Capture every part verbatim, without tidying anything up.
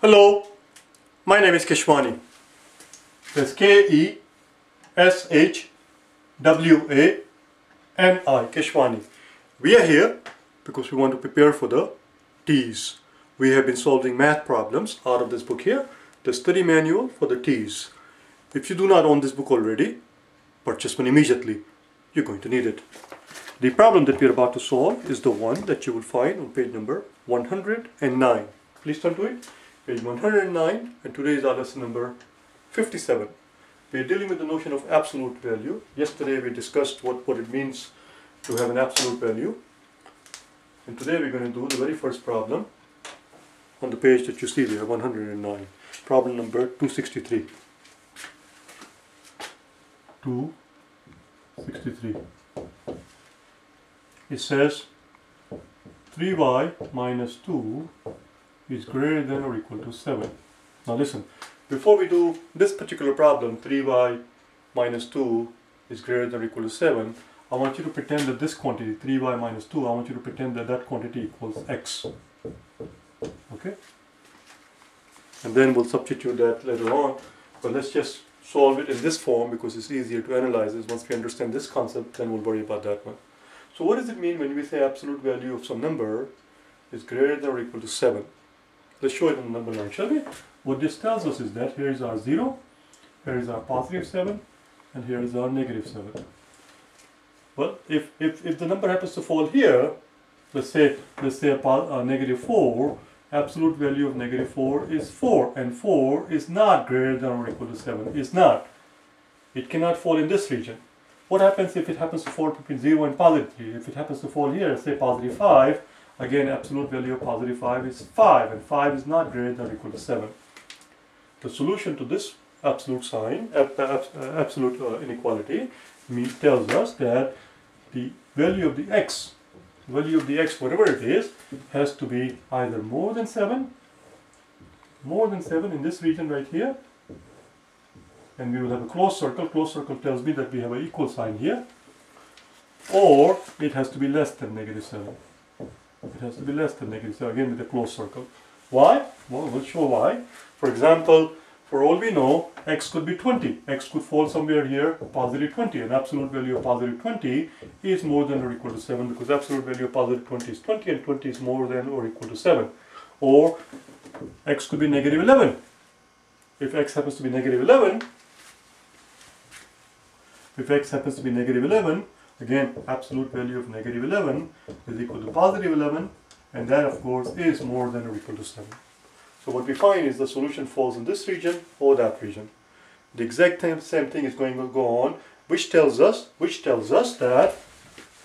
Hello, my name is Keshwani. That's K E S H W A N I, Keshwani. We are here because we want to prepare for the T E A S. We have been solving math problems out of this book here, the study manual for the T E A S. If you do not own this book already, purchase one immediately. You're going to need it. The problem that we're about to solve is the one that you will find on page number one hundred nine. Please turn to it. Page one hundred nine, and today is our lesson number fifty-seven. We're dealing with the notion of absolute value. Yesterday we discussed what, what it means to have an absolute value. And today we're going to do the very first problem on the page that you see there, one hundred nine. Problem number two sixty-three. two sixty-three. It says three y minus two is greater than or equal to seven. Now listen, before we do this particular problem, three y minus two is greater than or equal to seven, I want you to pretend that this quantity, three y minus two, I want you to pretend that that quantity equals x. Okay? And then we'll substitute that later on, but let's just solve it in this form because it's easier to analyze this. Once we understand this concept, then we'll worry about that one. So what does it mean when we say absolute value of some number is greater than or equal to seven? Let's show it on the number line, shall we? What this tells us is that here is our zero, here is our positive seven, and here is our negative seven. Well, if, if, if the number happens to fall here, let's say, let's say a, a negative four, absolute value of negative four is four, and four is not greater than or equal to seven, it's not. It cannot fall in this region. What happens if it happens to fall between zero and positive three? If it happens to fall here, say positive five, again absolute value of positive five is five, and five is not greater than or equal to seven. The solution to this absolute sign, ab ab absolute uh, inequality, tells us that the value of the x, value of the x, whatever it is, has to be either more than seven, more than seven in this region right here, and we will have a closed circle. Closed circle tells me that we have an equal sign here, or it has to be less than negative seven. It has to be less than negative seven, again with a closed circle. Why? Well, we'll show why. For example, for all we know, x could be twenty. X could fall somewhere here, positive twenty. An absolute value of positive twenty is more than or equal to seven because absolute value of positive twenty is twenty, and twenty is more than or equal to seven. Or x could be negative eleven. If x happens to be negative eleven, if x happens to be negative eleven, again, absolute value of negative eleven is equal to positive eleven, and that of course is more than or equal to seven. So what we find is the solution falls in this region or that region. The exact same thing is going to go on, which tells us, which tells us that,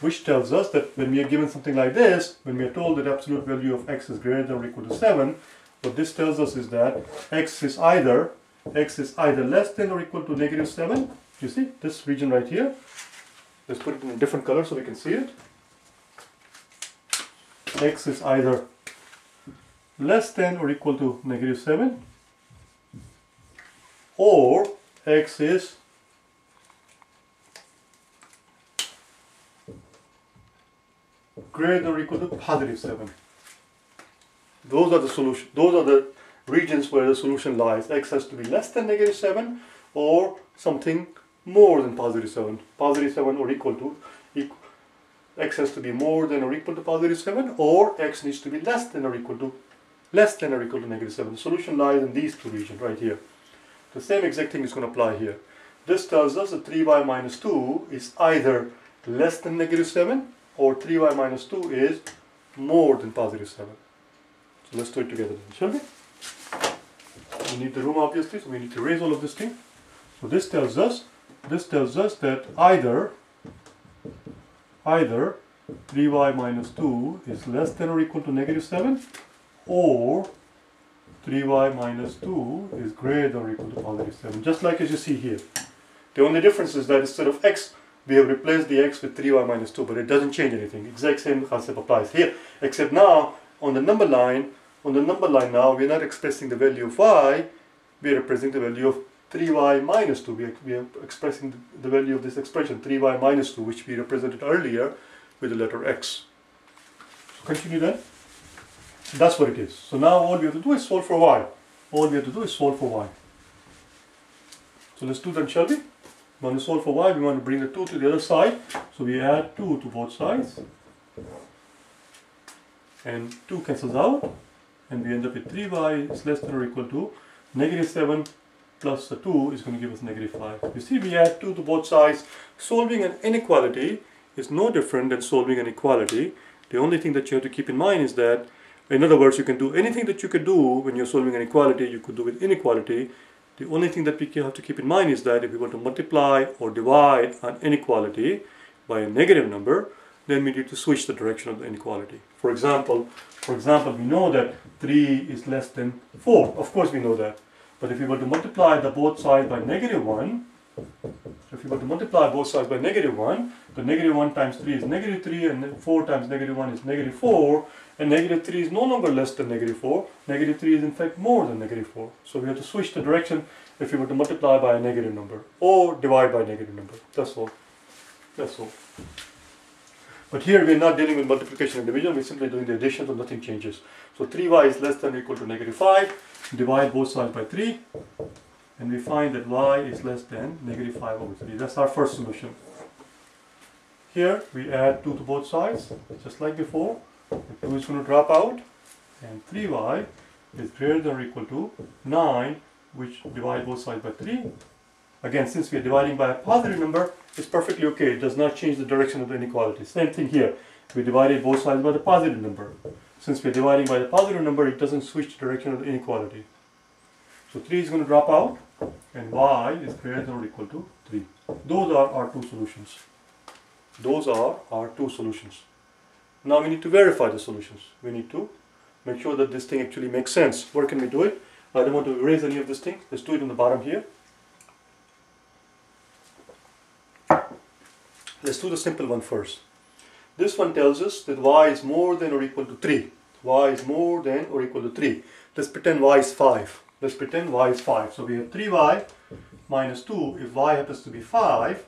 which tells us that when we are given something like this, when we are told that absolute value of x is greater than or equal to seven, what this tells us is that x is either, x is either less than or equal to negative seven. You see this region right here. Let's put it in a different color so we can see it. X is either less than or equal to negative seven, or x is greater than or equal to positive seven. Those are the solution. Those are the regions where the solution lies. X has to be less than negative seven, or something more than positive seven. Positive seven or equal to, equal, x has to be more than or equal to positive seven, or x needs to be less than or equal to less than or equal to negative seven. The solution lies in these two regions right here. The same exact thing is going to apply here. This tells us that three y minus two is either less than negative seven, or three y minus two is more than positive seven. So let's do it together then, shall we? We need the room obviously, so we need to raise all of this thing. So this tells us This tells us that either, either three y minus two is less than or equal to negative seven, or three y minus two is greater than or equal to positive seven, just like as you see here. The only difference is that instead of x, we have replaced the x with three y minus two, but it doesn't change anything. Exact same concept applies here, except now on the number line, on the number line now, we're not expressing the value of y, we're representing the value of three y minus two. We are, we are expressing the value of this expression, three y minus two, which we represented earlier with the letter x. Continue then. That's what it is. So now all we have to do is solve for y. All we have to do is solve for y. So let's do that, shall we? We want to solve for y, we want to bring the two to the other side. So we add two to both sides. And two cancels out. And we end up with three y is less than or equal to negative seven plus the two is going to give us negative five. You see, we add two to both sides. Solving an inequality is no different than solving an equality. The only thing that you have to keep in mind is that, in other words, you can do anything that you could do when you're solving an equality, you could do with inequality. The only thing that we have to keep in mind is that if we want to multiply or divide an inequality by a negative number, then we need to switch the direction of the inequality. For example, for example, we know that three is less than four. Of course we know that. But if we were to multiply the both sides by negative one, if you were to multiply both sides by negative one, the negative one times three is negative three, and four times negative one is negative four, and negative three is no longer less than negative four. Negative three is in fact more than negative four. So we have to switch the direction if we were to multiply by a negative number or divide by a negative number. That's all. That's all. But here we are not dealing with multiplication and division, we are simply doing the addition, so nothing changes. So three y is less than or equal to negative five, divide both sides by three, and we find that y is less than negative five over three. That's our first solution. Here we add two to both sides, just like before. The two is going to drop out, and three y is greater than or equal to nine, which divide both sides by three. Again, since we are dividing by a positive number, it's perfectly okay. It does not change the direction of the inequality. Same thing here. We divided both sides by the positive number. Since we are dividing by the positive number, it doesn't switch the direction of the inequality. So three is going to drop out, and y is greater than or equal to three. Those are our two solutions. Those are our two solutions. Now we need to verify the solutions. We need to make sure that this thing actually makes sense. Where can we do it? I don't want to erase any of this thing. Let's do it on the bottom here. Let's do the simple one first. This one tells us that y is more than or equal to three. Y is more than or equal to three. Let's pretend y is five. Let's pretend y is five. So we have three y minus two. If y happens to be five,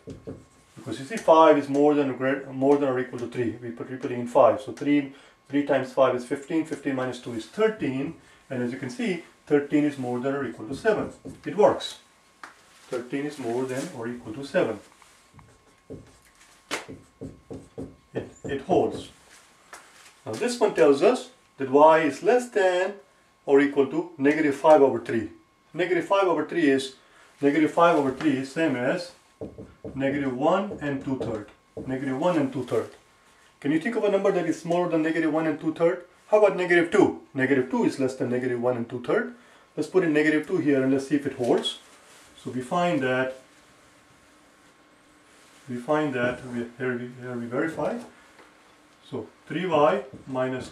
because you see five is more than or, greater, more than or equal to three. We put, we put in five. So three, three times five is fifteen. fifteen minus two is thirteen. And as you can see, thirteen is more than or equal to seven. It works. thirteen is more than or equal to seven. It, it holds. Now this one tells us that y is less than or equal to negative five over three. Negative five over three is negative five over three is same as negative one and two third. Negative one and two third. Can you think of a number that is smaller than negative one and two third? How about negative two? Negative two is less than negative one and two third. Let's put in negative two here and let's see if it holds. So we find that we find that, we, here, we, here we verify, so three y minus,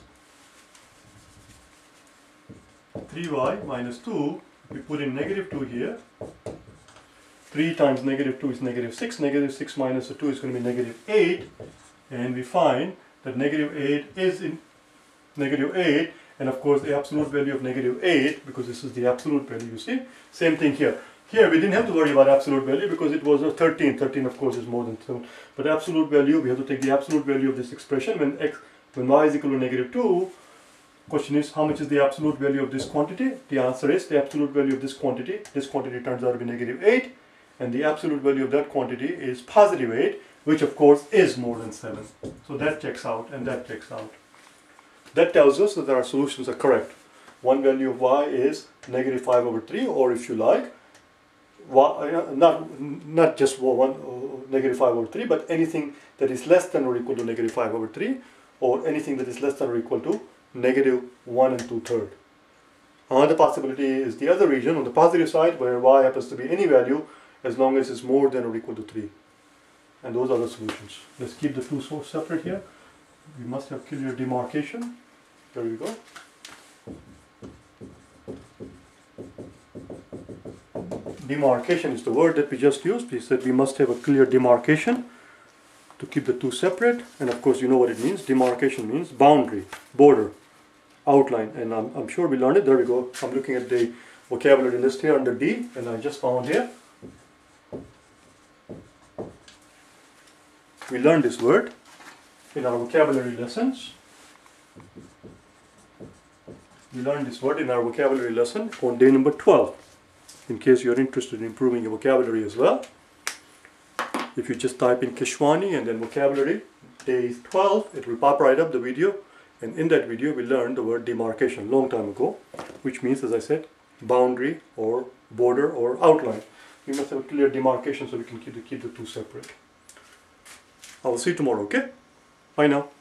three y minus two, we put in negative two here, three times negative two is negative six, negative six minus the two is going to be negative eight, and we find that negative eight is in negative eight, and of course the absolute value of negative eight, because this is the absolute value, you see, same thing here. Here we didn't have to worry about absolute value because it was a thirteen. thirteen of course is more than seven. But absolute value, we have to take the absolute value of this expression. When x, when y is equal to negative two, question is how much is the absolute value of this quantity? The answer is the absolute value of this quantity. This quantity turns out to be negative eight. And the absolute value of that quantity is positive eight, which of course is more than seven. So that checks out and that checks out. That tells us that our solutions are correct. One value of y is negative five over three, or if you like, Not, not just one, negative five over three, but anything that is less than or equal to negative five over three, or anything that is less than or equal to negative one and two third. Another possibility is the other region on the positive side where y happens to be any value as long as it's more than or equal to three. And those are the solutions. Let's keep the two sources separate here. We must have clear demarcation. There we go. Demarcation is the word that we just used. We said we must have a clear demarcation to keep the two separate, and of course you know what it means. Demarcation means boundary, border, outline, and I'm, I'm sure we learned it. There we go. I'm looking at the vocabulary list here under D, and I just found here. We learned this word in our vocabulary lessons. We learned this word in our vocabulary lesson on day number twelve. In case you're interested in improving your vocabulary as well, if you just type in Keshwani and then vocabulary, day twelve, it will pop right up the video. And in that video, we learned the word demarcation long time ago, which means, as I said, boundary or border or outline. We must have a clear demarcation so we can keep the, keep the two separate. I will see you tomorrow, okay? Bye now.